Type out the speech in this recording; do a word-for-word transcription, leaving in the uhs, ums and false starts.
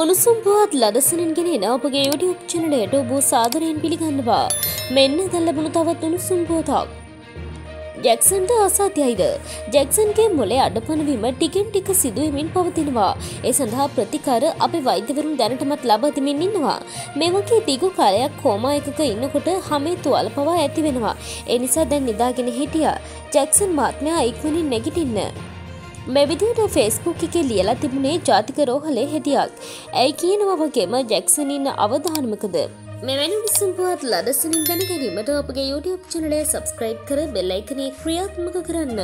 උණුසුම්පුවත් ලදසනින් ගෙනෙන අපගේ YouTube channelයට ඔබ සාදරයෙන් පිළිගන්නවා. මෙන්න දැල්ලබුණු තවත් උණුසුම් පුවතක්. ජැක්සන්ට අසාධ්‍යයිද? ජැක්සන්ගේ මොලේ අඩපණවීම ටිකෙන් ටික සිදුවෙමින් පවතිනවා. ඒ සඳහා ප්‍රතිකාර අපේ වෛද්‍යවරුන් දැනටමත් ලබා දෙමින් ඉන්නවා. මේ වගේ දීර්ඝ කාලයක් කෝමා එකක ඉන්නකොට හැම තුවාලපවා ඇති වෙනවා. ඒ නිසා දැන් නිදාගෙන හිටියා. ජැක්සන් මාත්මයා ඉක්මනින් නැගිටින්න. මේ විදිහට Facebook එකේ ලියලා තිබුණේ ජාතික රෝහලේ හෙටියක්. ඇයි කියනවා වගේම ජැක්සන් ඉන්න අවධානමකද? මෙවැනි විශ්වපත් ලදසනින් දැන ගැනීමට අපගේ YouTube channel එක subscribe කර bell icon එක ක්‍රියාත්මක කරන්න.